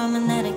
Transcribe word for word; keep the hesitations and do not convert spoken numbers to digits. from an addict.